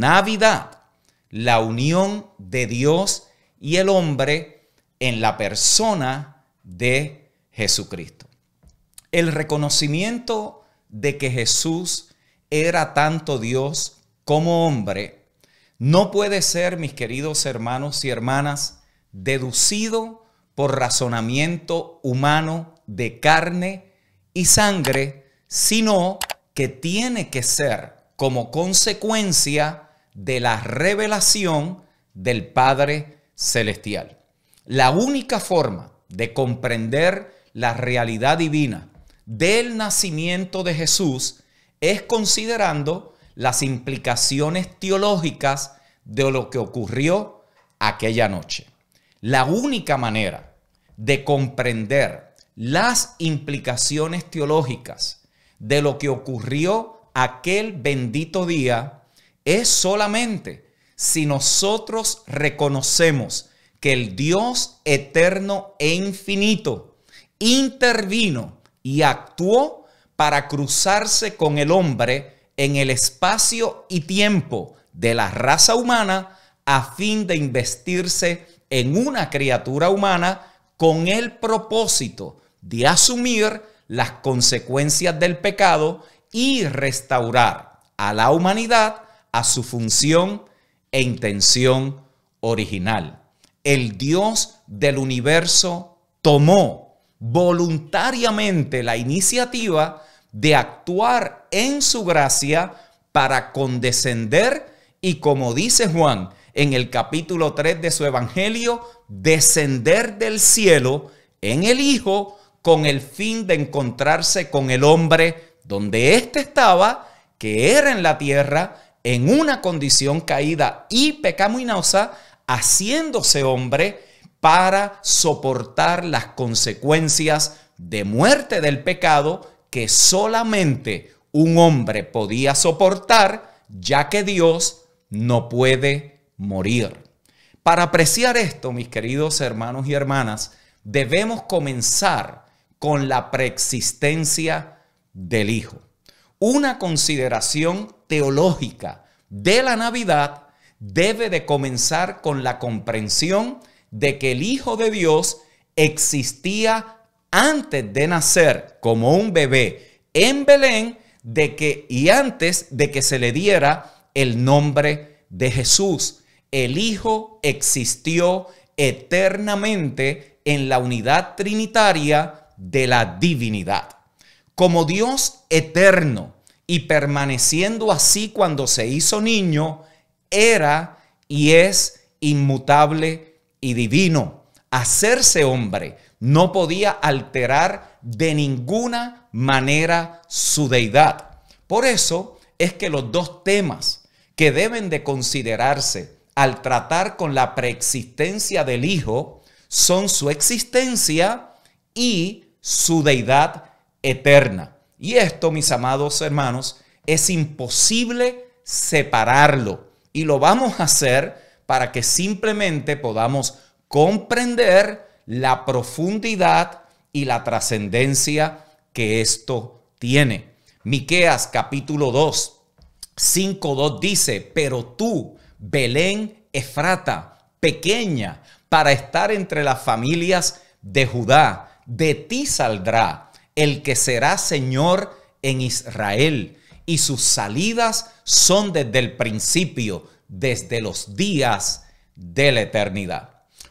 Navidad, la unión de Dios y el hombre en la persona de Jesucristo. El reconocimiento de que Jesús era tanto Dios como hombre no puede ser, mis queridos hermanos y hermanas, deducido por razonamiento humano de carne y sangre, sino que tiene que ser como consecuencia de la revelación del Padre Celestial. La única forma de comprender la realidad divina del nacimiento de Jesús es considerando las implicaciones teológicas de lo que ocurrió aquella noche. La única manera de comprender las implicaciones teológicas de lo que ocurrió aquel bendito día es solamente si nosotros reconocemos que el Dios eterno e infinito intervino y actuó para cruzarse con el hombre en el espacio y tiempo de la raza humana a fin de investirse en una criatura humana con el propósito de asumir las consecuencias del pecado y restaurar a la humanidad a su función e intención original. El Dios del universo tomó voluntariamente la iniciativa de actuar en su gracia para condescender y, como dice Juan en el capítulo 3 de su evangelio, descender del cielo en el Hijo con el fin de encontrarse con el hombre donde éste estaba, que era en la tierra, en una condición caída y pecaminosa, haciéndose hombre para soportar las consecuencias de muerte del pecado que solamente un hombre podía soportar, ya que Dios no puede morir. Para apreciar esto, mis queridos hermanos y hermanas, debemos comenzar con la preexistencia del Hijo. Una consideración teológica de la Navidad debe de comenzar con la comprensión de que el Hijo de Dios existía antes de nacer como un bebé en Belén, antes de que se le diera el nombre de Jesús. El Hijo existió eternamente en la unidad trinitaria de la divinidad. Como Dios eterno y permaneciendo así cuando se hizo niño, era y es inmutable y divino. Hacerse hombre no podía alterar de ninguna manera su deidad. Por eso es que los dos temas que deben de considerarse al tratar con la preexistencia del Hijo son su existencia y su deidad eterna. Y esto, mis amados hermanos, es imposible separarlo. Y lo vamos a hacer para que simplemente podamos comprender la profundidad y la trascendencia que esto tiene. Miqueas capítulo 2, 5:2 dice: pero tú, Belén Efrata, pequeña para estar entre las familias de Judá, de ti saldrá el que será Señor en Israel, y sus salidas son desde el principio, desde los días de la eternidad.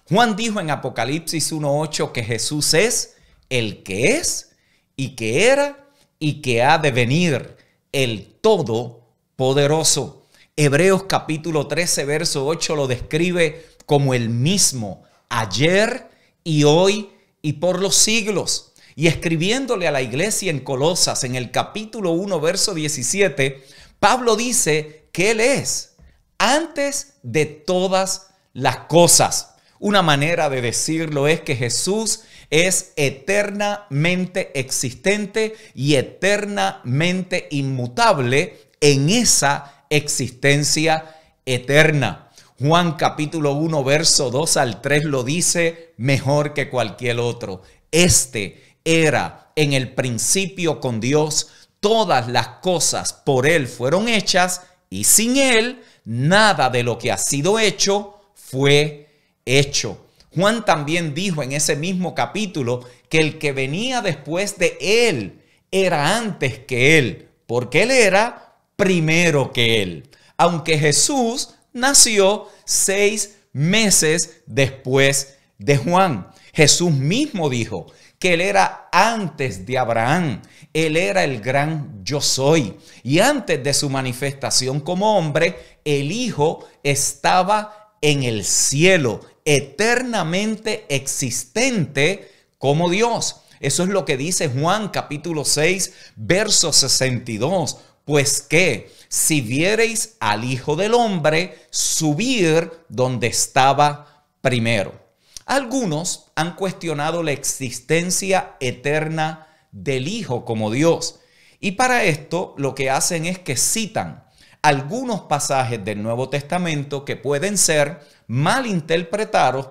Juan dijo en Apocalipsis 1:8 que Jesús es el que es y que era y que ha de venir, el Todopoderoso. Hebreos capítulo 13, verso 8 lo describe como el mismo ayer y hoy y por los siglos. Y escribiéndole a la iglesia en Colosas, en el capítulo 1, verso 17, Pablo dice que Él es antes de todas las cosas. Una manera de decirlo es que Jesús es eternamente existente y eternamente inmutable en esa existencia eterna. Juan capítulo 1, verso 2 al 3 lo dice mejor que cualquier otro. Este era en el principio con Dios. Todas las cosas por Él fueron hechas y sin Él nada de lo que ha sido hecho fue hecho. Juan también dijo en ese mismo capítulo que el que venía después de él era antes que él, porque él era primero que él. Aunque Jesús nació 6 meses después de Juan, Jesús mismo dijo que él era antes de Abraham, él era el gran yo soy. Y antes de su manifestación como hombre, el Hijo estaba en el cielo, eternamente existente como Dios. Eso es lo que dice Juan capítulo 6, verso 62. Pues que si viereis al Hijo del Hombre subir donde estaba primero. Algunos han cuestionado la existencia eterna del Hijo como Dios. Y para esto lo que hacen es que citan algunos pasajes del Nuevo Testamento que pueden ser mal interpretados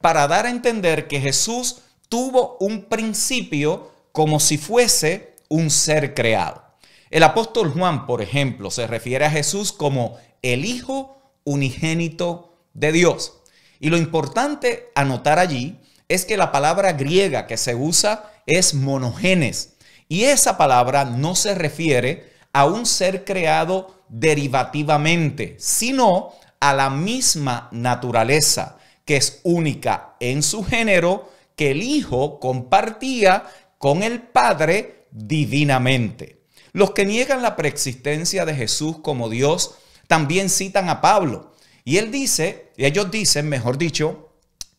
para dar a entender que Jesús tuvo un principio como si fuese un ser creado. El apóstol Juan, por ejemplo, se refiere a Jesús como el Hijo unigénito de Dios. Y lo importante a notar allí es que la palabra griega que se usa es monogenes. Y esa palabra no se refiere a un ser creado derivativamente, sino a la misma naturaleza, que es única en su género, que el Hijo compartía con el Padre divinamente. Los que niegan la preexistencia de Jesús como Dios también citan a Pablo. Y ellos dicen,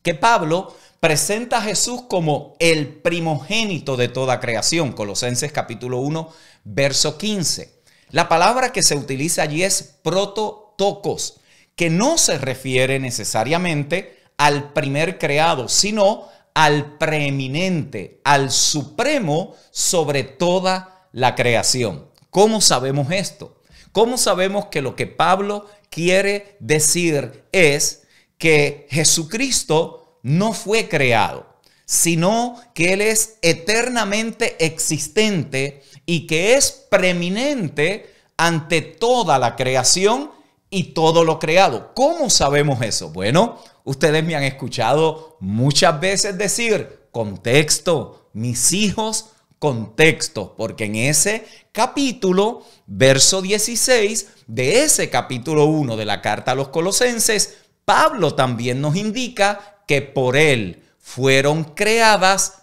que Pablo presenta a Jesús como el primogénito de toda creación, Colosenses capítulo 1, verso 15. La palabra que se utiliza allí es prototokos, que no se refiere necesariamente al primer creado, sino al preeminente, al supremo sobre toda la creación. ¿Cómo sabemos esto? ¿Cómo sabemos que lo que Pablo quiere decir es que Jesucristo no fue creado, sino que él es eternamente existente y que es preeminente ante toda la creación y todo lo creado? ¿Cómo sabemos eso? Bueno, ustedes me han escuchado muchas veces decir contexto, mis hijos, contexto, porque en ese capítulo, verso 16 de ese capítulo 1 de la carta a los Colosenses, Pablo también nos indica que por él fueron creadas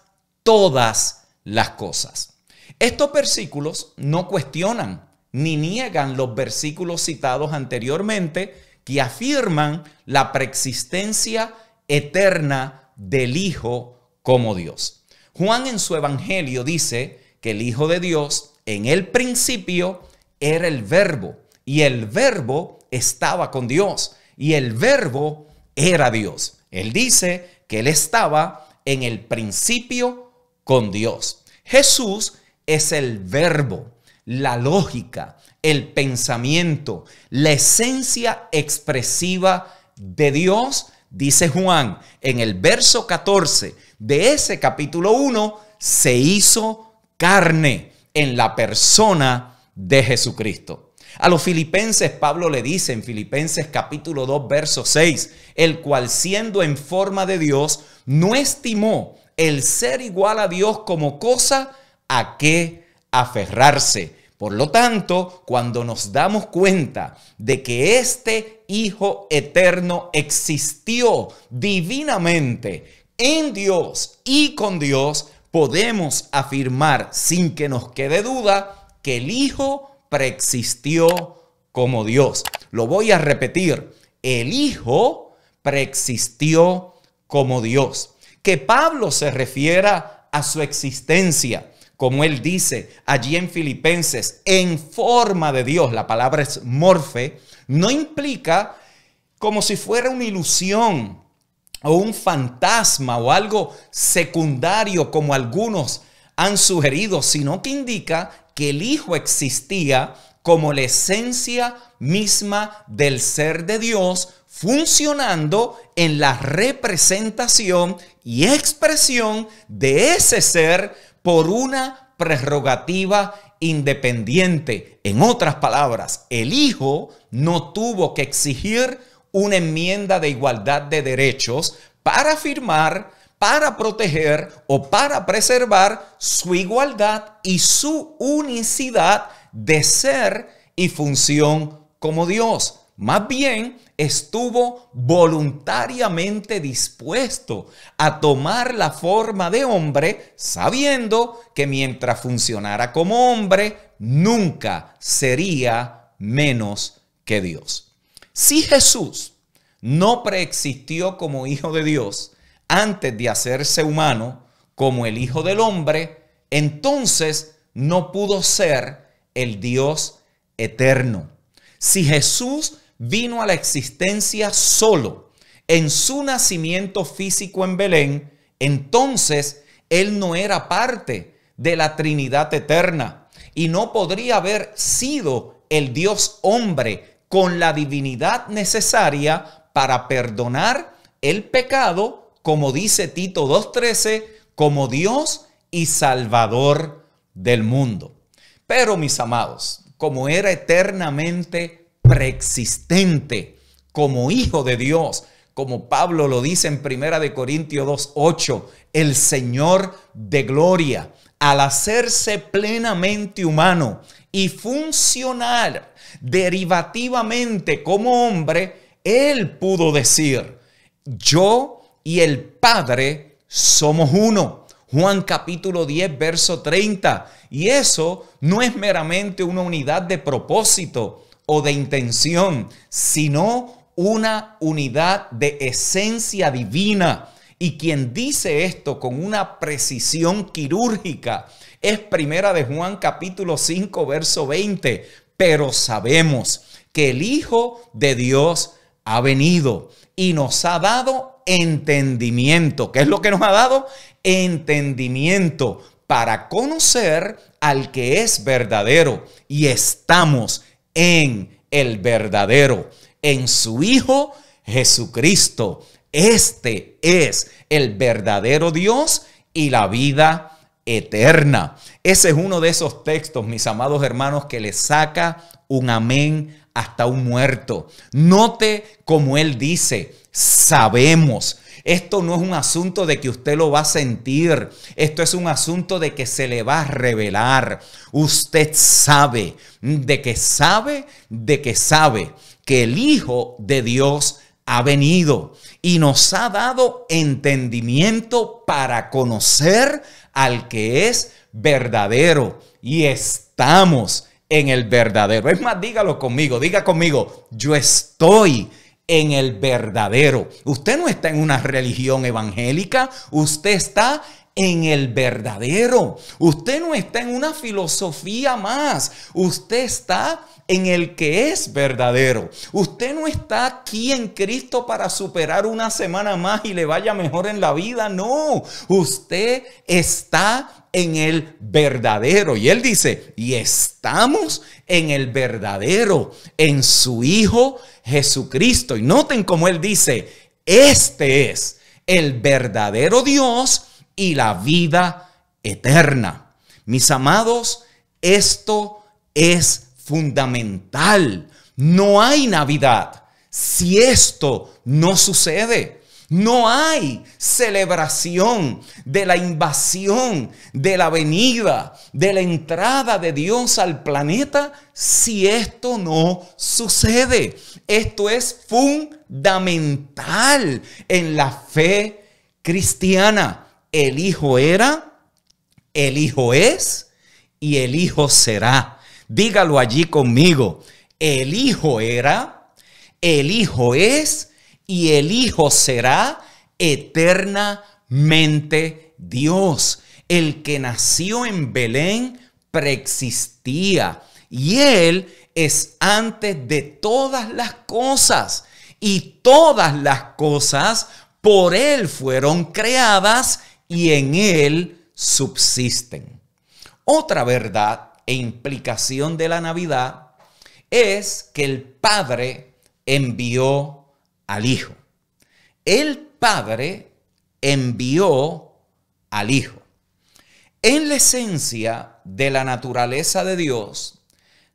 todas las cosas. Estos versículos no cuestionan ni niegan los versículos citados anteriormente que afirman la preexistencia eterna del Hijo como Dios. Juan en su evangelio dice que el Hijo de Dios en el principio era el Verbo y el Verbo estaba con Dios y el Verbo era Dios. Él dice que él estaba en el principio con Dios. Jesús es el verbo, la lógica, el pensamiento, la esencia expresiva de Dios, dice Juan. En el verso 14 de ese capítulo 1, se hizo carne en la persona de Jesucristo. A los filipenses, Pablo le dice en Filipenses capítulo 2, verso 6, el cual siendo en forma de Dios, no estimó el ser igual a Dios como cosa a que aferrarse. Por lo tanto, cuando nos damos cuenta de que este Hijo eterno existió divinamente en Dios y con Dios, podemos afirmar sin que nos quede duda que el Hijo preexistió como Dios. Lo voy a repetir. El Hijo preexistió como Dios. Que Pablo se refiera a su existencia, como él dice allí en Filipenses, en forma de Dios, la palabra es morfe, no implica como si fuera una ilusión o un fantasma o algo secundario como algunos han sugerido, sino que indica que el Hijo existía como la esencia misma del ser de Dios, funcionando en la representación y expresión de ese ser por una prerrogativa independiente. En otras palabras, el hijo no tuvo que exigir una enmienda de igualdad de derechos para afirmar, para proteger o para preservar su igualdad y su unicidad de ser y función como Dios. Más bien, estuvo voluntariamente dispuesto a tomar la forma de hombre, sabiendo que mientras funcionara como hombre, nunca sería menos que Dios. Si Jesús no preexistió como hijo de Dios antes de hacerse humano, como el hijo del hombre, entonces no pudo ser el Dios eterno. Si Jesús vino a la existencia solo en su nacimiento físico en Belén, entonces él no era parte de la Trinidad eterna y no podría haber sido el Dios hombre con la divinidad necesaria para perdonar el pecado, como dice Tito 2:13, como Dios y Salvador del mundo. Pero, mis amados, como era eternamente preexistente como hijo de Dios, como Pablo lo dice en 1 Corintios 2:8, el Señor de gloria, al hacerse plenamente humano y funcionar derivativamente como hombre, él pudo decir: yo y el Padre somos uno. Juan capítulo 10, verso 30. Y eso no es meramente una unidad de propósito o de intención, sino una unidad de esencia divina. Y quien dice esto con una precisión quirúrgica es 1 Juan capítulo 5, verso 20. Pero sabemos que el Hijo de Dios ha venido y nos ha dado entendimiento. ¿Qué es lo que nos ha dado? Entendimiento para conocer al que es verdadero, y estamos en el verdadero, en su Hijo Jesucristo. Este es el verdadero Dios y la vida eterna. Ese es uno de esos textos, mis amados hermanos, que le saca un amén hasta un muerto. Note como él dice: sabemos. Esto no es un asunto de que usted lo va a sentir. Esto es un asunto de que se le va a revelar. Usted sabe, de que sabe que el Hijo de Dios ha venido y nos ha dado entendimiento para conocer al que es verdadero, y estamos en el verdadero. Es más, dígalo conmigo, diga conmigo: yo estoy en el verdadero. Usted no está en una religión evangélica, usted está en el verdadero. Usted no está en una filosofía más, usted está en el que es verdadero. Usted no está aquí en Cristo para superar una semana más y le vaya mejor en la vida, no. Usted está en el verdadero. Y él dice: y estamos en el verdadero, en su Hijo Jesucristo. Y noten cómo él dice: este es el verdadero Dios y la vida eterna. Mis amados, esto es fundamental. No hay Navidad si esto no sucede. No hay celebración de la invasión, de la venida, de la entrada de Dios al planeta si esto no sucede. Esto es fundamental en la fe cristiana. El Hijo era, el Hijo es y el Hijo será. Dígalo allí conmigo: el Hijo era, el Hijo es y el Hijo será eternamente Dios. El que nació en Belén preexistía, y él es antes de todas las cosas, y todas las cosas por él fueron creadas y en él subsisten. Otra verdad e implicación de la Navidad es que el Padre envió al Hijo. El Padre envió al Hijo. En la esencia de la naturaleza de Dios,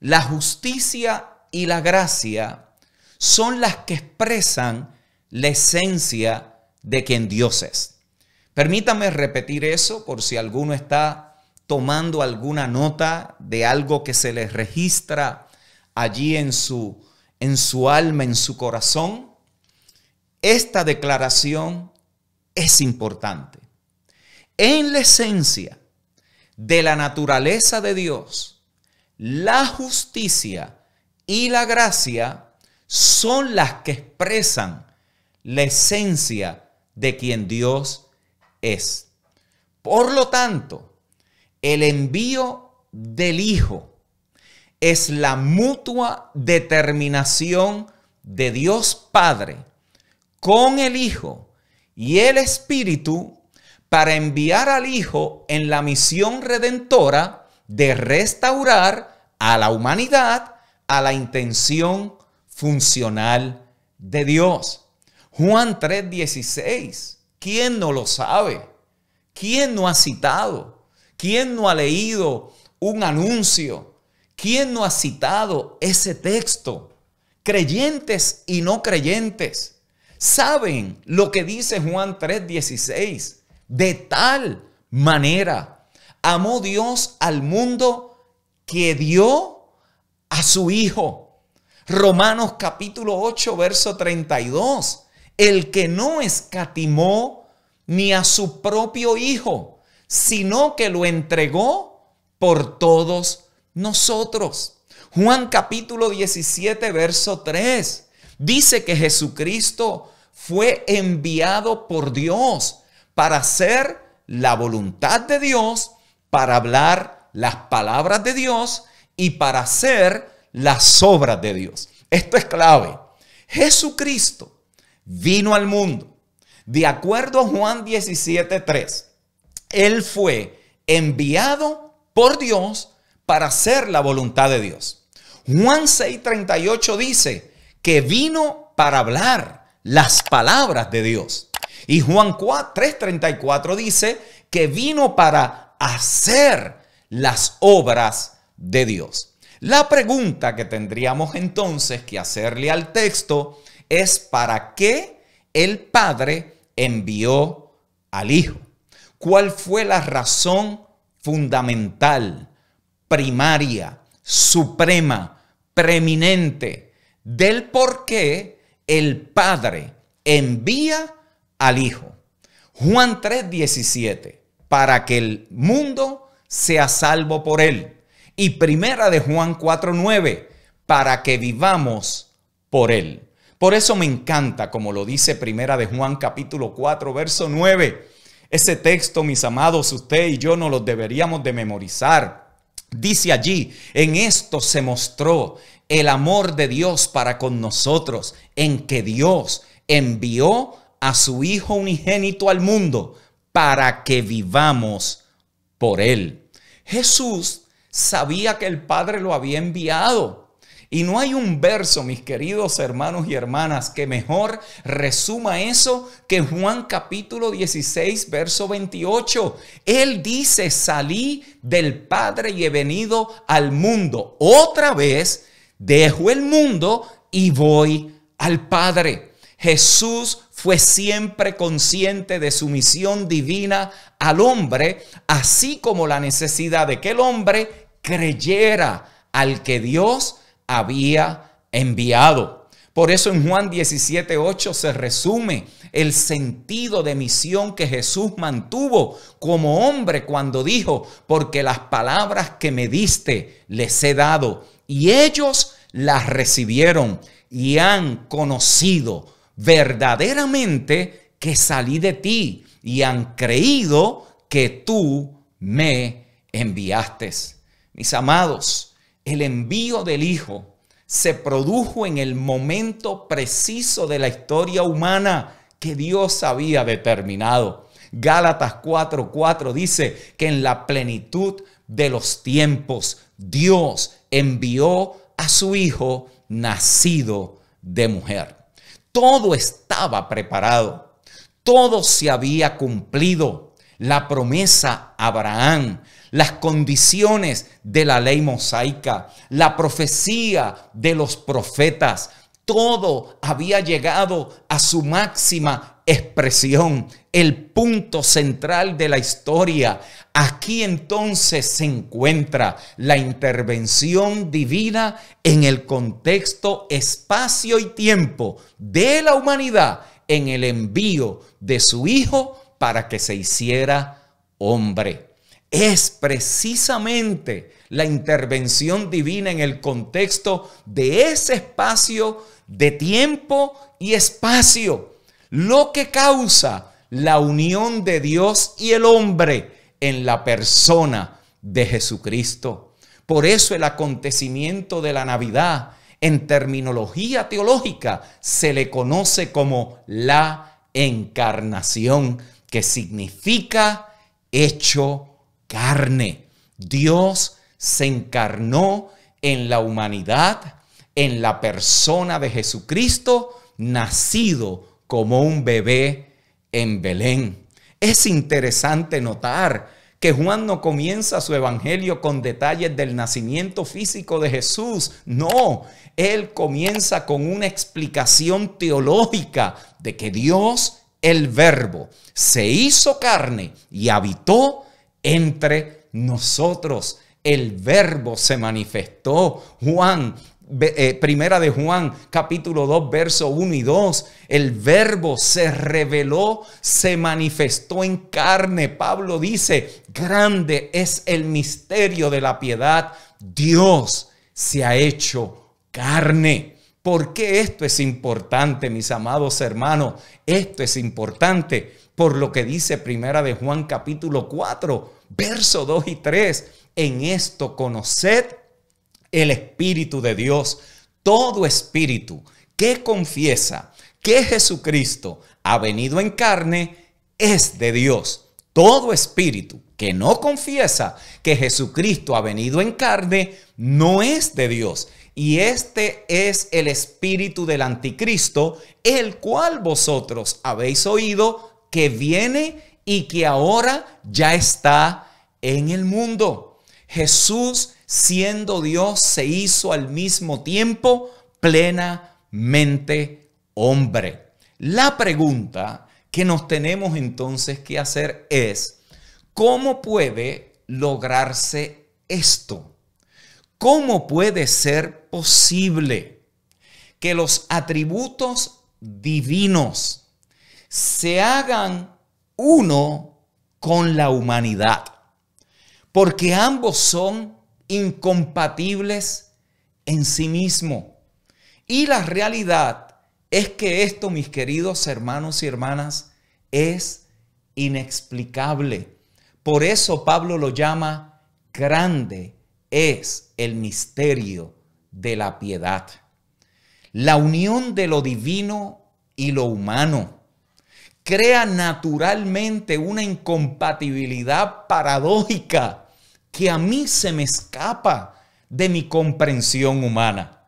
la justicia y la gracia son las que expresan la esencia de quien Dios es. Permítame repetir eso por si alguno está tomando alguna nota de algo que se les registra allí en su alma, en su corazón. Esta declaración es importante. En la esencia de la naturaleza de Dios, la justicia y la gracia son las que expresan la esencia de quien Dios es. Por lo tanto, el envío del Hijo es la mutua determinación de Dios Padre con el Hijo y el Espíritu para enviar al Hijo en la misión redentora de restaurar a la humanidad a la intención funcional de Dios. Juan 3:16, ¿quién no lo sabe? ¿Quién no ha citado? ¿Quién no ha leído un anuncio? ¿Quién no ha citado ese texto? Creyentes y no creyentes saben lo que dice Juan 3:16. De tal manera amó Dios al mundo que dio a su Hijo. Romanos capítulo 8, verso 32. El que no escatimó ni a su propio Hijo, sino que lo entregó por todos nosotros. Juan capítulo 17, verso 3. Dice que Jesucristo fue enviado por Dios para hacer la voluntad de Dios, para hablar las palabras de Dios y para hacer las obras de Dios. Esto es clave. Jesucristo vino al mundo. De acuerdo a Juan 17:3, Él fue enviado por Dios para hacer la voluntad de Dios. Juan 6:38 dice que vino para hablar las palabras de Dios. Y Juan 3:34 dice que vino para hacer las obras de Dios. La pregunta que tendríamos entonces que hacerle al texto es ¿para qué el Padre envió al Hijo? ¿Cuál fue la razón fundamental, primaria, suprema, preeminente del por qué el Padre envía al Hijo? Juan 3:17, para que el mundo sea salvo por Él. Y primera de Juan 4:9, para que vivamos por Él. Por eso me encanta, como lo dice primera de Juan capítulo 4, verso 9. Ese texto, mis amados, usted y yo no los deberíamos de memorizar. Dice allí, en esto se mostró el amor de Dios para con nosotros, en que Dios envió a su Hijo unigénito al mundo para que vivamos por Él. Jesús sabía que el Padre lo había enviado. Y no hay un verso, mis queridos hermanos y hermanas, que mejor resuma eso que Juan capítulo 16, verso 28. Él dice, salí del Padre y he venido al mundo. Otra vez dejo el mundo y voy al Padre. Jesús fue siempre consciente de su misión divina al hombre, así como la necesidad de que el hombre creyera al que Dios había enviado. Por eso en Juan 17:8 se resume el sentido de misión que Jesús mantuvo como hombre cuando dijo, porque las palabras que me diste les he dado y ellos las recibieron y han conocido verdaderamente que salí de ti y han creído que tú me enviaste. Mis amados, el envío del Hijo se produjo en el momento preciso de la historia humana que Dios había determinado. Gálatas 4:4 dice que en la plenitud de los tiempos Dios envió a su Hijo nacido de mujer. Todo estaba preparado, todo se había cumplido. la promesa a Abraham, las condiciones de la ley mosaica, la profecía de los profetas. Todo había llegado a su máxima expresión, el punto central de la historia. Aquí entonces se encuentra la intervención divina en el contexto, espacio y tiempo de la humanidad en el envío de su Hijo para que se hiciera hombre. Es precisamente la intervención divina en el contexto de ese espacio de tiempo y espacio lo que causa la unión de Dios y el hombre en la persona de Jesucristo. Por eso el acontecimiento de la Navidad, en terminología teológica, se le conoce como la encarnación, que significa hecho carne. Dios se encarnó en la humanidad, en la persona de Jesucristo, nacido como un bebé en Belén. Es interesante notar que Juan no comienza su evangelio con detalles del nacimiento físico de Jesús. No, él comienza con una explicación teológica de que Dios, el Verbo, se hizo carne y habitó entre nosotros. El Verbo se manifestó. Juan, primera de Juan, capítulo 2, versos 1 y 2. El Verbo se reveló, se manifestó en carne. Pablo dice, grande es el misterio de la piedad. Dios se ha hecho carne. ¿Por qué esto es importante, mis amados hermanos? Esto es importante por lo que dice primera de Juan, capítulo 4, versos 2 y 3. En esto conoced el Espíritu de Dios. Todo espíritu que confiesa que Jesucristo ha venido en carne es de Dios. Todo espíritu que no confiesa que Jesucristo ha venido en carne no es de Dios. Y este es el espíritu del anticristo, el cual vosotros habéis oído que viene y que ahora ya está en el mundo. Jesús, siendo Dios, se hizo al mismo tiempo plenamente hombre. La pregunta que nos tenemos entonces que hacer es, ¿cómo puede lograrse esto? ¿Cómo puede ser posible que los atributos divinos se hagan uno con la humanidad? Porque ambos son incompatibles en sí mismo. Y la realidad es que esto, mis queridos hermanos y hermanas, es inexplicable. Por eso Pablo lo llama, grande es el misterio de la piedad. La unión de lo divino y lo humano crea naturalmente una incompatibilidad paradójica que a mí se me escapa de mi comprensión humana.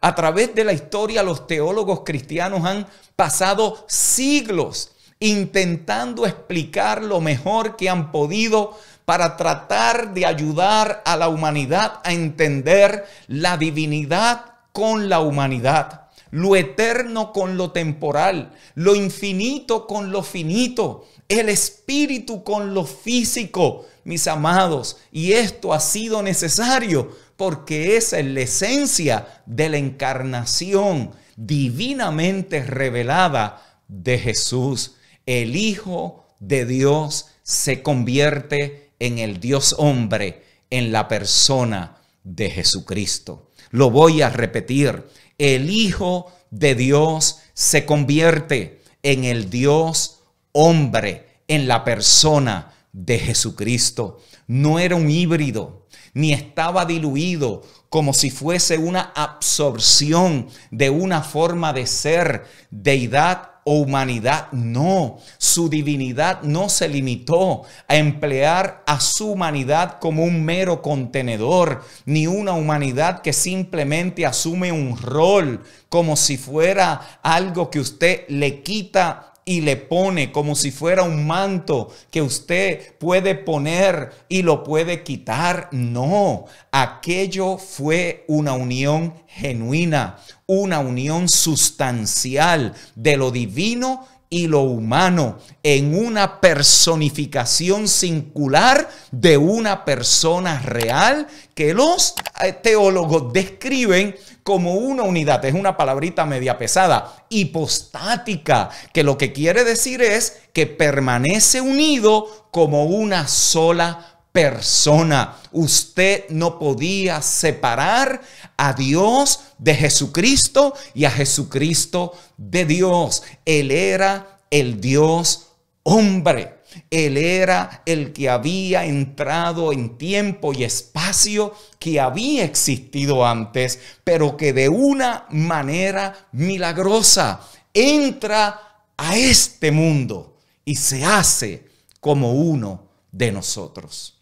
A través de la historia, los teólogos cristianos han pasado siglos intentando explicar lo mejor que han podido para tratar de ayudar a la humanidad a entender la divinidad con la humanidad, lo eterno con lo temporal, lo infinito con lo finito, el espíritu con lo físico, mis amados. Y esto ha sido necesario porque esa es la esencia de la encarnación divinamente revelada de Jesús. El Hijo de Dios se convierte en el Dios hombre, en la persona de Jesucristo. Lo voy a repetir. El Hijo de Dios se convierte en el Dios hombre, en la persona de Jesucristo. No era un híbrido, ni estaba diluido como si fuese una absorción de una forma de ser, deidad o humanidad. No, su divinidad no se limitó a emplear a su humanidad como un mero contenedor, ni una humanidad que simplemente asume un rol como si fuera algo que usted le quita y le pone como si fuera un manto que usted puede poner y lo puede quitar. No, aquello fue una unión genuina, una unión sustancial de lo divino y lo humano en una personificación singular de una persona real que los teólogos describen como una unidad. Es una palabrita media pesada, hipostática, que lo que quiere decir es que permanece unido como una sola persona. Usted no podía separar a Dios de Jesucristo y a Jesucristo de Dios. Él era el Dios hombre. Él era el que había entrado en tiempo y espacio que había existido antes, pero que de una manera milagrosa entra a este mundo y se hace como uno de nosotros.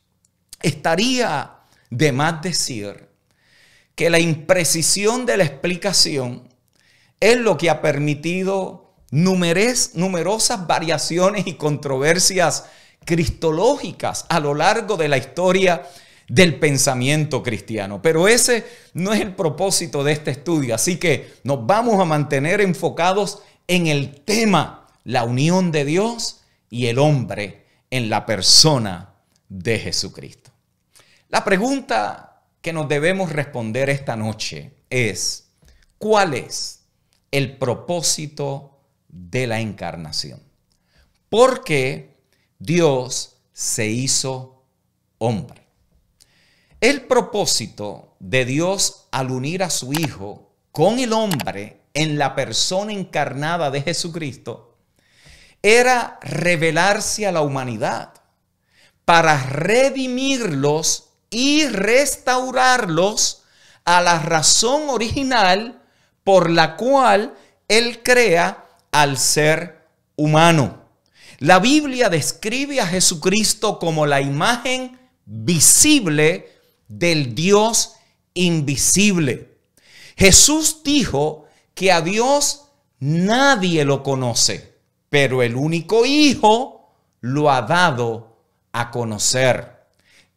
Estaría de más decir que la imprecisión de la explicación es lo que ha permitido numerosas variaciones y controversias cristológicas a lo largo de la historia del pensamiento cristiano. Pero ese no es el propósito de este estudio, así que nos vamos a mantener enfocados en el tema, la unión de Dios y el hombre en la persona de Jesucristo. La pregunta que nos debemos responder esta noche es: ¿cuál es el propósito de la encarnación? ¿Por qué Dios se hizo hombre? El propósito de Dios al unir a su Hijo con el hombre en la persona encarnada de Jesucristo era revelarse a la humanidad para redimirlos y restaurarlos a la razón original por la cual Él crea al ser humano. La Biblia describe a Jesucristo como la imagen visible del Dios invisible. Jesús dijo que a Dios nadie lo conoce, pero el único Hijo lo ha dado a conocer.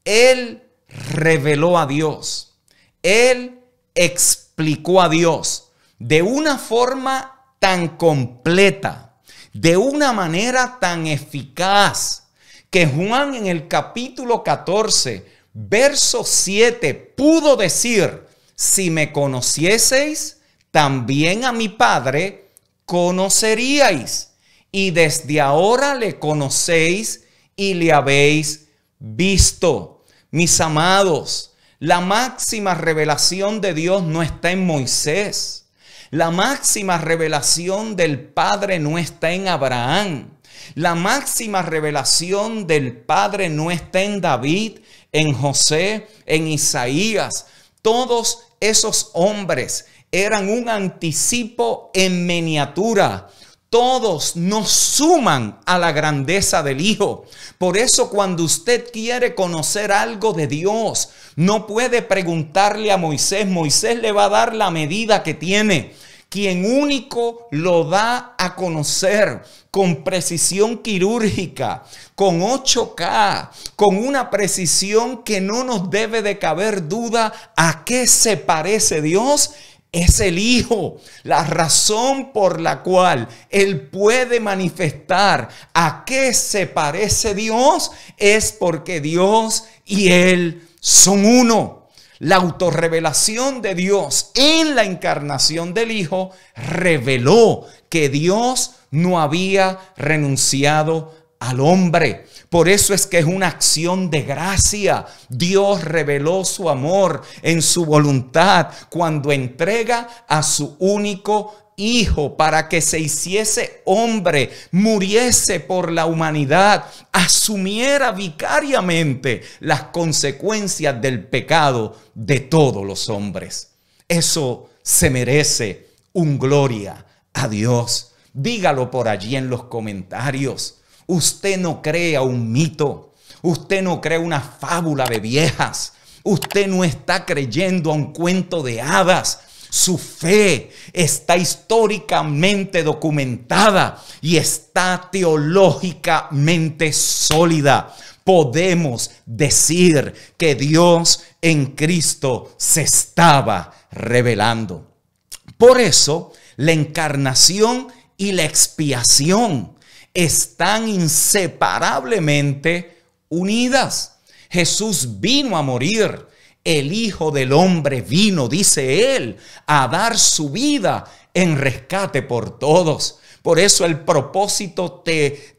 Él reveló a Dios. Él explicó a Dios de una forma tan completa, de una manera tan eficaz, que Juan en el capítulo 14, verso 7, pudo decir: si me conocieseis, también a mi Padre conoceríais, y desde ahora le conocéis y le habéis visto. Mis amados, la máxima revelación de Dios no está en Moisés. La máxima revelación del Padre no está en Abraham. La máxima revelación del Padre no está en David, en José, en Isaías. Todos esos hombres eran un anticipo en miniatura. Todos nos suman a la grandeza del Hijo. Por eso, cuando usted quiere conocer algo de Dios, no puede preguntarle a Moisés. Moisés le va a dar la medida que tiene. Quien único lo da a conocer con precisión quirúrgica, con 8K, con una precisión que no nos debe de caber duda a qué se parece Dios, es el Hijo. La razón por la cual Él puede manifestar a qué se parece Dios es porque Dios y Él son uno. La autorrevelación de Dios en la encarnación del Hijo reveló que Dios no había renunciado al hombre. Por eso es que es una acción de gracia. Dios reveló su amor en su voluntad cuando entrega a su único Hijo para que se hiciese hombre, muriese por la humanidad, asumiera vicariamente las consecuencias del pecado de todos los hombres. Eso se merece un gloria a Dios. Dígalo por allí en los comentarios. Usted no crea un mito, usted no crea una fábula de viejas, usted no está creyendo a un cuento de hadas. Su fe está históricamente documentada y está teológicamente sólida. Podemos decir que Dios en Cristo se estaba revelando. Por eso, la encarnación y la expiación están inseparablemente unidas. Jesús vino a morir. El Hijo del Hombre vino, dice él, a dar su vida en rescate por todos. Por eso el propósito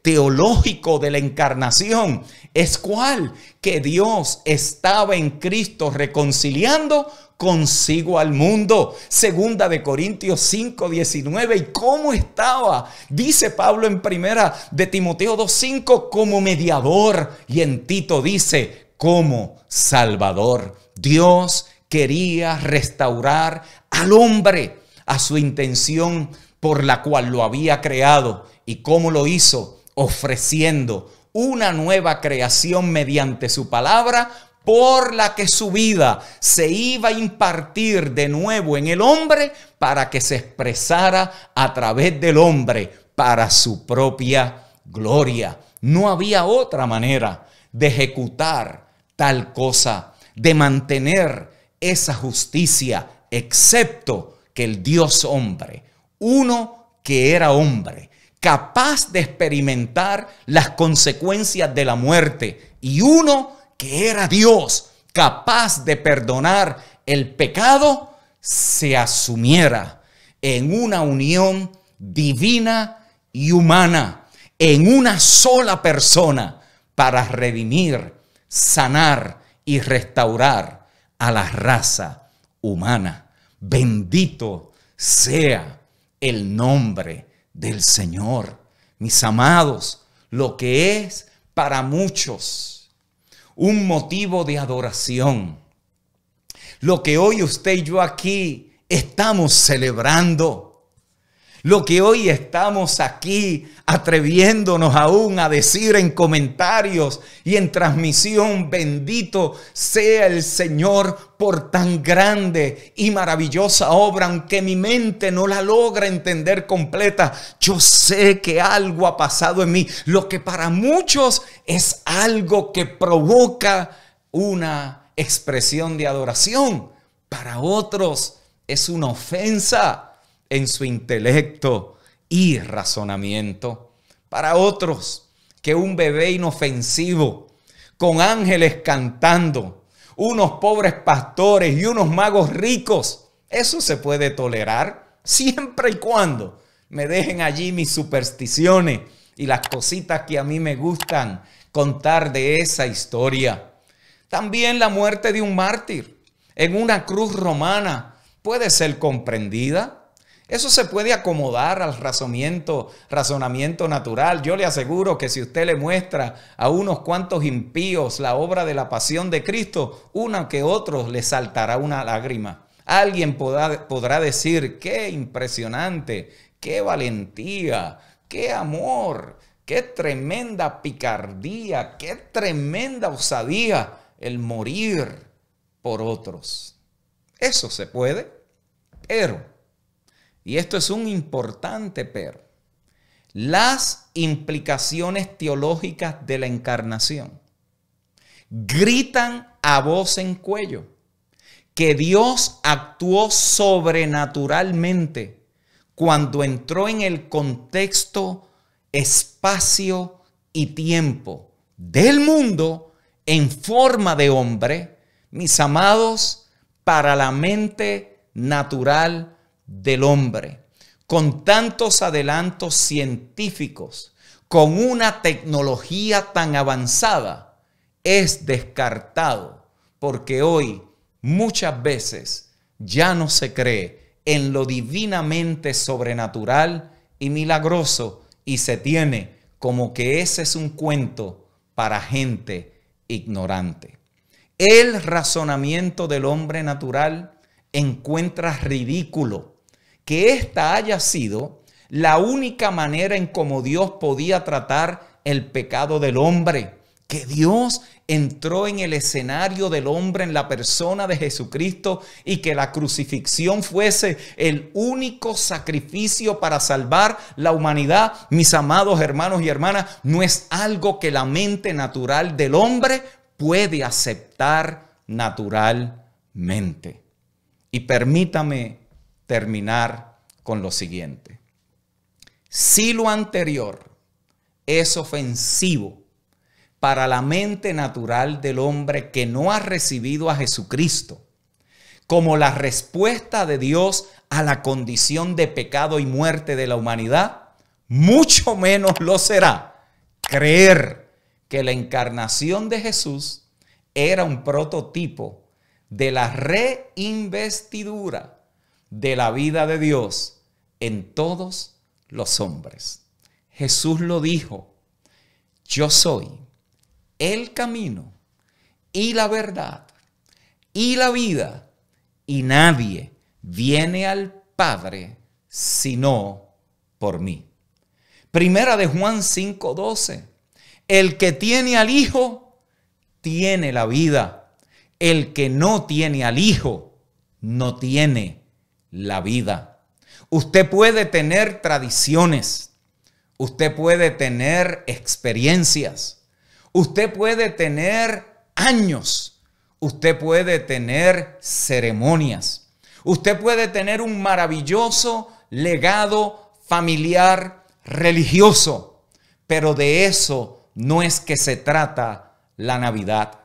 teológico de la encarnación es cuál, que Dios estaba en Cristo reconciliando consigo al mundo. Segunda de Corintios 5:19. ¿Y cómo estaba? Dice Pablo en primera de Timoteo 2:5 como mediador, y en Tito dice como salvador. Dios quería restaurar al hombre a su intención por la cual lo había creado. ¿Y cómo lo hizo? Ofreciendo una nueva creación mediante su palabra, por la que su vida se iba a impartir de nuevo en el hombre para que se expresara a través del hombre para su propia gloria. No había otra manera de ejecutar tal cosa, de mantener esa justicia, excepto que el Dios hombre, uno que era hombre, capaz de experimentar las consecuencias de la muerte, y uno que era Dios, capaz de perdonar el pecado, se asumiera en una unión divina y humana, en una sola persona, para redimir, sanar y restaurar a la raza humana. Bendito sea el nombre del Señor. Mis amados, lo que es para muchos un motivo de adoración, lo que hoy usted y yo aquí estamos celebrando, lo que hoy estamos aquí atreviéndonos aún a decir en comentarios y en transmisión, bendito sea el Señor por tan grande y maravillosa obra. Aunque mi mente no la logra entender completa, yo sé que algo ha pasado en mí. Lo que para muchos es algo que provoca una expresión de adoración, para otros es una ofensa en su intelecto y razonamiento. Para otros, que un bebé inofensivo, con ángeles cantando, unos pobres pastores y unos magos ricos, eso se puede tolerar siempre y cuando me dejen allí mis supersticiones y las cositas que a mí me gustan contar de esa historia. También la muerte de un mártir en una cruz romana puede ser comprendida. Eso se puede acomodar al razonamiento natural. Yo le aseguro que si usted le muestra a unos cuantos impíos la obra de la pasión de Cristo, uno que otro le saltará una lágrima. Alguien podrá decir, qué impresionante, qué valentía, qué amor, qué tremenda picardía, qué tremenda osadía el morir por otros. Eso se puede, pero... y esto es un importante pero, las implicaciones teológicas de la encarnación gritan a voz en cuello que Dios actuó sobrenaturalmente cuando entró en el contexto, espacio y tiempo del mundo en forma de hombre, mis amados, para la mente natural del hombre, con tantos adelantos científicos, con una tecnología tan avanzada, es descartado, porque hoy muchas veces ya no se cree en lo divinamente sobrenatural y milagroso, y se tiene como que ese es un cuento para gente ignorante. El razonamiento del hombre natural encuentra ridículo que esta haya sido la única manera en cómo Dios podía tratar el pecado del hombre, que Dios entró en el escenario del hombre, en la persona de Jesucristo, y que la crucifixión fuese el único sacrificio para salvar la humanidad, mis amados hermanos y hermanas, no es algo que la mente natural del hombre puede aceptar naturalmente. Y permítame terminar con lo siguiente. Si lo anterior es ofensivo para la mente natural del hombre que no ha recibido a Jesucristo como la respuesta de Dios a la condición de pecado y muerte de la humanidad, mucho menos lo será creer que la encarnación de Jesús era un prototipo de la reinvestidura de la vida de Dios en todos los hombres. Jesús lo dijo: yo soy el camino y la verdad y la vida, y nadie viene al Padre sino por mí. Primera de Juan 5:12. El que tiene al Hijo tiene la vida. El que no tiene al Hijo no tiene la vida. Usted puede tener tradiciones. Usted puede tener experiencias. Usted puede tener años, usted puede tener ceremonias, usted puede tener un maravilloso legado familiar religioso, pero de eso no es que se trata la Navidad.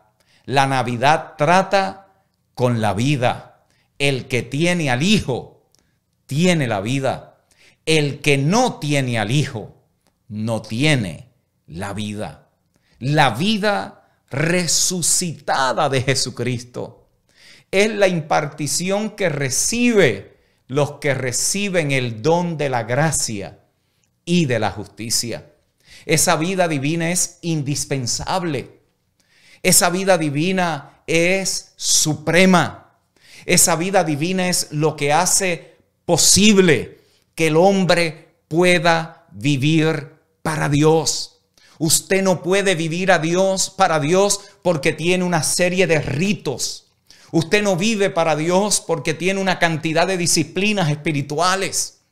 La Navidad trata con la vida. El que tiene al Hijo tiene la vida. El que no tiene al Hijo no tiene la vida. La vida resucitada de Jesucristo es la impartición que recibe los que reciben el don de la gracia y de la justicia. Esa vida divina es indispensable. Esa vida divina es suprema. Esa vida divina es lo que hace posible que el hombre pueda vivir para Dios. Usted no puede vivir para Dios porque tiene una serie de ritos. Usted no vive para Dios porque tiene una cantidad de disciplinas espirituales.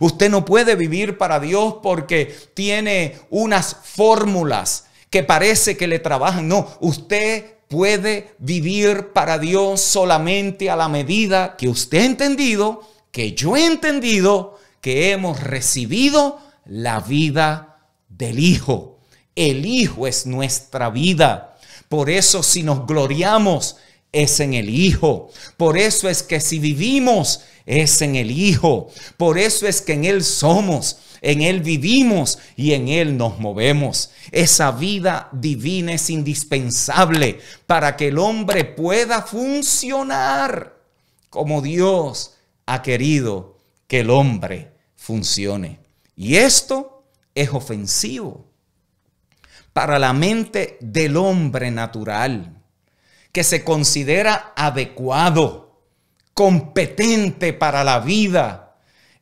Usted no puede vivir para Dios porque tiene unas fórmulas que parece que le trabajan. No, usted puede vivir para Dios solamente a la medida que usted ha entendido, que yo he entendido, que hemos recibido la vida del Hijo. El Hijo es nuestra vida. Por eso si nos gloriamos es en el Hijo. Por eso es que si vivimos es en el Hijo. Por eso es que en Él somos, en Él vivimos y en Él nos movemos. Esa vida divina es indispensable para que el hombre pueda funcionar como Dios ha querido que el hombre funcione. Y esto es ofensivo para la mente del hombre natural, que se considera adecuado, competente para la vida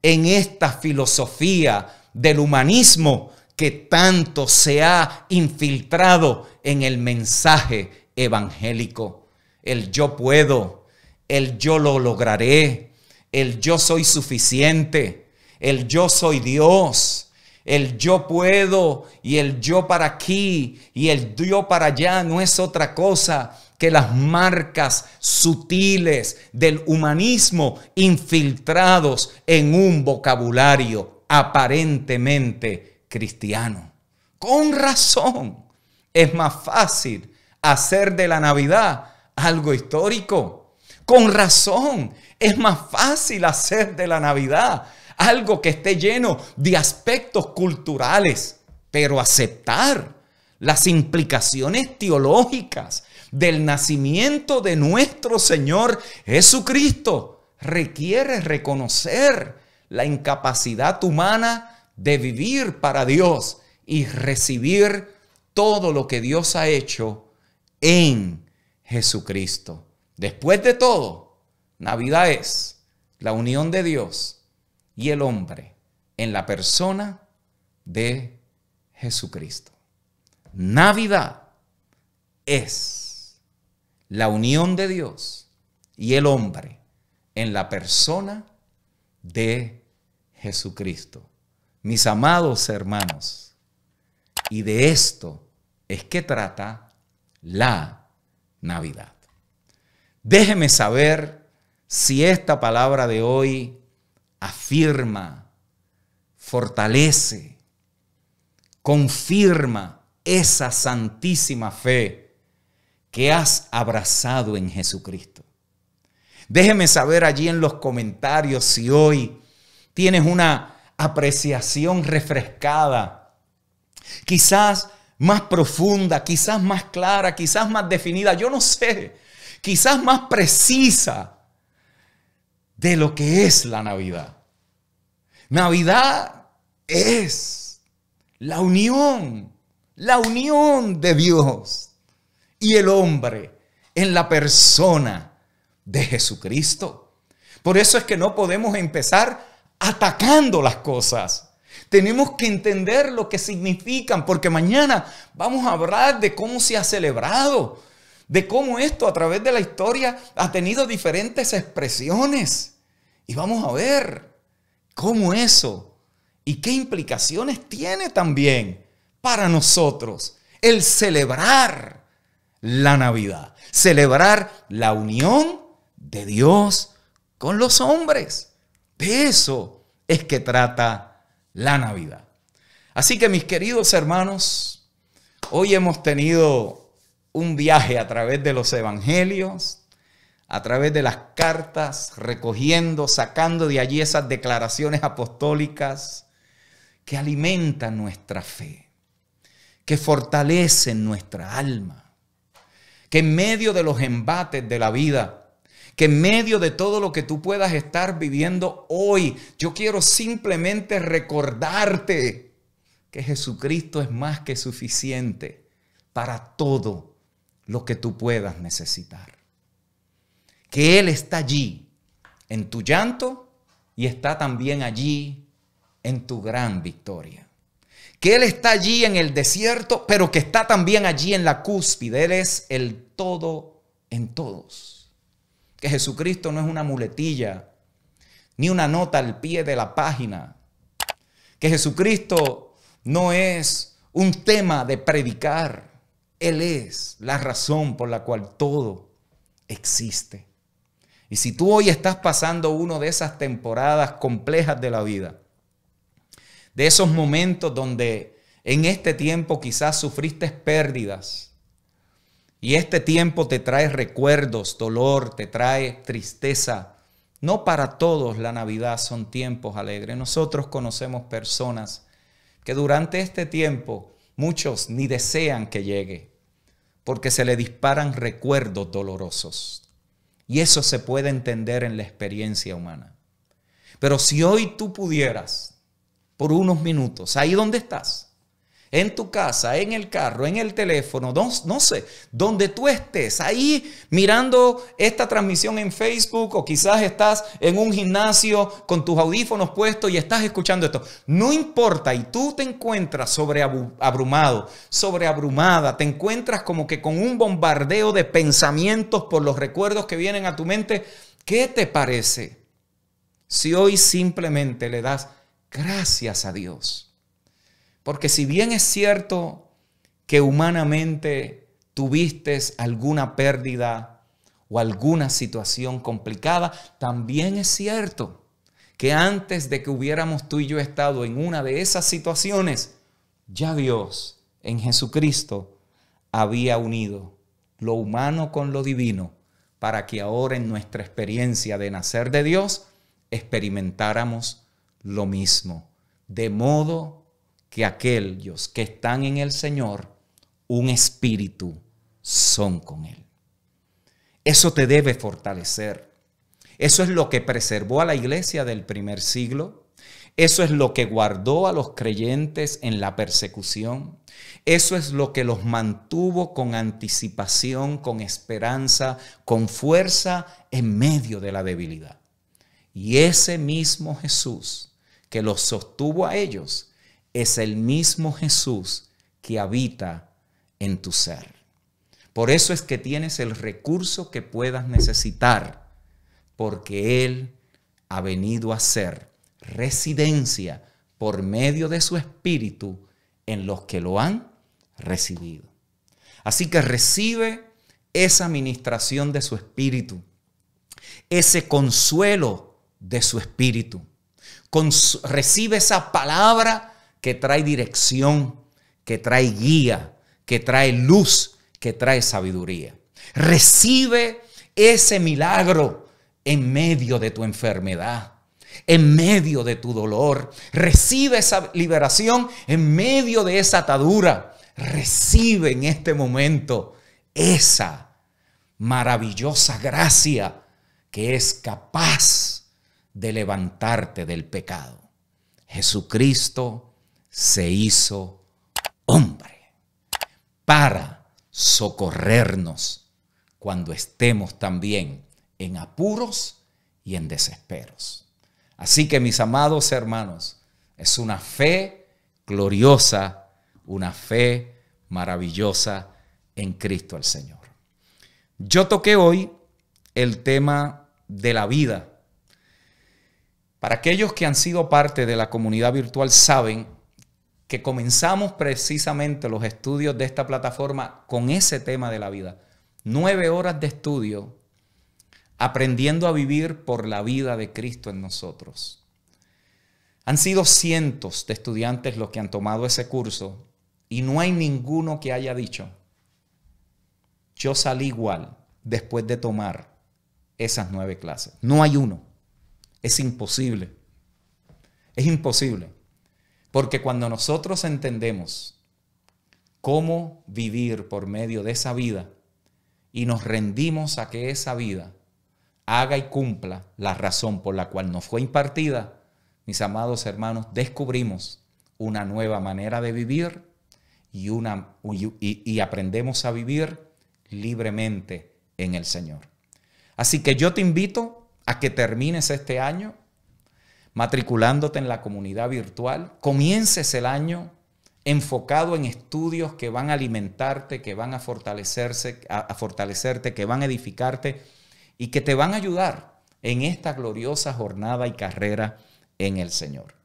en esta filosofía del humanismo que tanto se ha infiltrado en el mensaje evangélico. El yo puedo, el yo lo lograré, el yo soy suficiente, el yo soy Dios. El yo puedo y el yo para aquí y el yo para allá no es otra cosa que las marcas sutiles del humanismo infiltrados en un vocabulario aparentemente cristiano. Con razón, es más fácil hacer de la Navidad algo histórico. Con razón, es más fácil hacer de la Navidad algo que esté lleno de aspectos culturales, pero aceptar las implicaciones teológicas del nacimiento de nuestro Señor Jesucristo requiere reconocer la incapacidad humana de vivir para Dios y recibir todo lo que Dios ha hecho en Jesucristo. Después de todo, Navidad es la unión de Dios y el hombre en la persona de Jesucristo. Navidad es la unión de Dios y el hombre en la persona de Jesucristo. Mis amados hermanos, y de esto es que trata la Navidad. Déjeme saber si esta palabra de hoy afirma, fortalece, confirma esa santísima fe que has abrazado en Jesucristo. Déjeme saber allí en los comentarios si hoy tienes una apreciación refrescada, quizás más profunda, quizás más clara, quizás más definida, yo no sé, quizás más precisa de lo que es la Navidad. Navidad es la unión de Dios y el hombre en la persona de Jesucristo. Por eso es que no podemos empezar atacando las cosas. Tenemos que entender lo que significan, porque mañana vamos a hablar de cómo se ha celebrado, de cómo esto a través de la historia ha tenido diferentes expresiones. Y vamos a ver cómo eso y qué implicaciones tiene también para nosotros el celebrar la Navidad, celebrar la unión de Dios con los hombres. De eso es que trata la Navidad. Así que mis queridos hermanos, hoy hemos tenido un viaje a través de los evangelios, a través de las cartas, recogiendo, sacando de allí esas declaraciones apostólicas que alimentan nuestra fe, que fortalecen nuestra alma, que en medio de los embates de la vida, que en medio de todo lo que tú puedas estar viviendo hoy, yo quiero simplemente recordarte que Jesucristo es más que suficiente para todo lo que tú puedas necesitar. Que Él está allí en tu llanto y está también allí en tu gran victoria. Que Él está allí en el desierto, pero que está también allí en la cúspide. Él es el todo en todos. Que Jesucristo no es una muletilla, ni una nota al pie de la página. Que Jesucristo no es un tema de predicar. Él es la razón por la cual todo existe. Y si tú hoy estás pasando una de esas temporadas complejas de la vida, de esos momentos donde en este tiempo quizás sufriste pérdidas, y este tiempo te trae recuerdos, dolor, te trae tristeza. No para todos la Navidad son tiempos alegres. Nosotros conocemos personas que durante este tiempo muchos ni desean que llegue porque se le disparan recuerdos dolorosos. Y eso se puede entender en la experiencia humana. Pero si hoy tú pudieras, por unos minutos, ahí donde estás, en tu casa, en el carro, en el teléfono, no sé, donde tú estés, ahí mirando esta transmisión en Facebook o quizás estás en un gimnasio con tus audífonos puestos y estás escuchando esto. No importa, y tú te encuentras sobreabrumado, sobreabrumada, te encuentras como que con un bombardeo de pensamientos por los recuerdos que vienen a tu mente. ¿Qué te parece si hoy simplemente le das gracias a Dios? Porque si bien es cierto que humanamente tuviste alguna pérdida o alguna situación complicada, también es cierto que antes de que hubiéramos tú y yo estado en una de esas situaciones, ya Dios en Jesucristo había unido lo humano con lo divino para que ahora en nuestra experiencia de nacer de Dios experimentáramos lo mismo, de modo que aquellos que están en el Señor, un espíritu son con Él. Eso te debe fortalecer. Eso es lo que preservó a la iglesia del primer siglo. Eso es lo que guardó a los creyentes en la persecución. Eso es lo que los mantuvo con anticipación, con esperanza, con fuerza en medio de la debilidad. Y ese mismo Jesús que los sostuvo a ellos, es el mismo Jesús que habita en tu ser. Por eso es que tienes el recurso que puedas necesitar, porque Él ha venido a hacer residencia por medio de su Espíritu en los que lo han recibido. Así que recibe esa ministración de su Espíritu, ese consuelo de su Espíritu. Recibe esa palabra que trae dirección, que trae guía, que trae luz, que trae sabiduría. Recibe ese milagro en medio de tu enfermedad, en medio de tu dolor. Recibe esa liberación en medio de esa atadura. Recibe en este momento esa maravillosa gracia que es capaz de levantarte del pecado. Jesucristo se hizo hombre para socorrernos cuando estemos también en apuros y en desesperos. Así que, mis amados hermanos, es una fe gloriosa, una fe maravillosa en Cristo el Señor. Yo toqué hoy el tema de la vida. Para aquellos que han sido parte de la comunidad virtual saben que comenzamos precisamente los estudios de esta plataforma con ese tema de la vida. 9 horas de estudio aprendiendo a vivir por la vida de Cristo en nosotros. Han sido cientos de estudiantes los que han tomado ese curso y no hay ninguno que haya dicho: yo salí igual después de tomar esas 9 clases. No hay uno. Es imposible. Es imposible. Porque cuando nosotros entendemos cómo vivir por medio de esa vida y nos rendimos a que esa vida haga y cumpla la razón por la cual nos fue impartida, mis amados hermanos, descubrimos una nueva manera de vivir y aprendemos a vivir libremente en el Señor. Así que yo te invito a que termines este año matriculándote en la comunidad virtual, comiences el año enfocado en estudios que van a alimentarte, que van a fortalecerte, que van a edificarte y que te van a ayudar en esta gloriosa jornada y carrera en el Señor.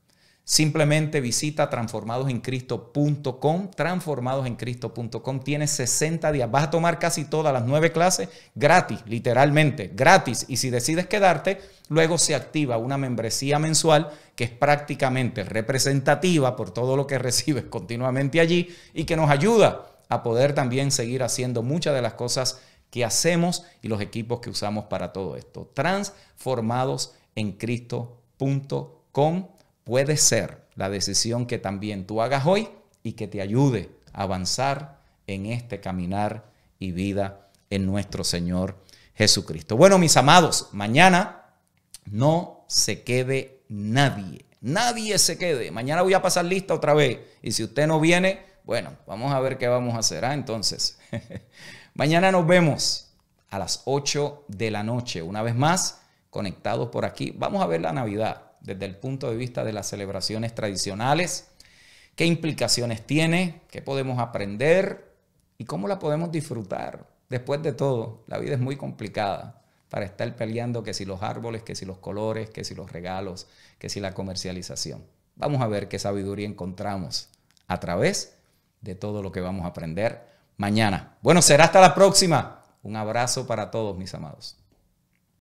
Simplemente visita transformadosencristo.com, transformadosencristo.com. Tienes 60 días. Vas a tomar casi todas las 9 clases gratis, literalmente gratis. Y si decides quedarte, luego se activa una membresía mensual que es prácticamente representativa por todo lo que recibes continuamente allí y que nos ayuda a poder también seguir haciendo muchas de las cosas que hacemos y los equipos que usamos para todo esto. Transformadosencristo.com. Puede ser la decisión que también tú hagas hoy y que te ayude a avanzar en este caminar y vida en nuestro Señor Jesucristo. Bueno, mis amados, mañana no se quede nadie. Nadie se quede. Mañana voy a pasar lista otra vez. Y si usted no viene, bueno, vamos a ver qué vamos a hacer. Entonces, mañana nos vemos a las 8 de la noche. Una vez más, conectados por aquí. Vamos a ver la Navidad desde el punto de vista de las celebraciones tradicionales, qué implicaciones tiene, qué podemos aprender y cómo la podemos disfrutar. Después de todo, la vida es muy complicada para estar peleando que si los árboles, que si los colores, que si los regalos, que si la comercialización. Vamos a ver qué sabiduría encontramos a través de todo lo que vamos a aprender mañana. Bueno, será hasta la próxima. Un abrazo para todos, mis amados.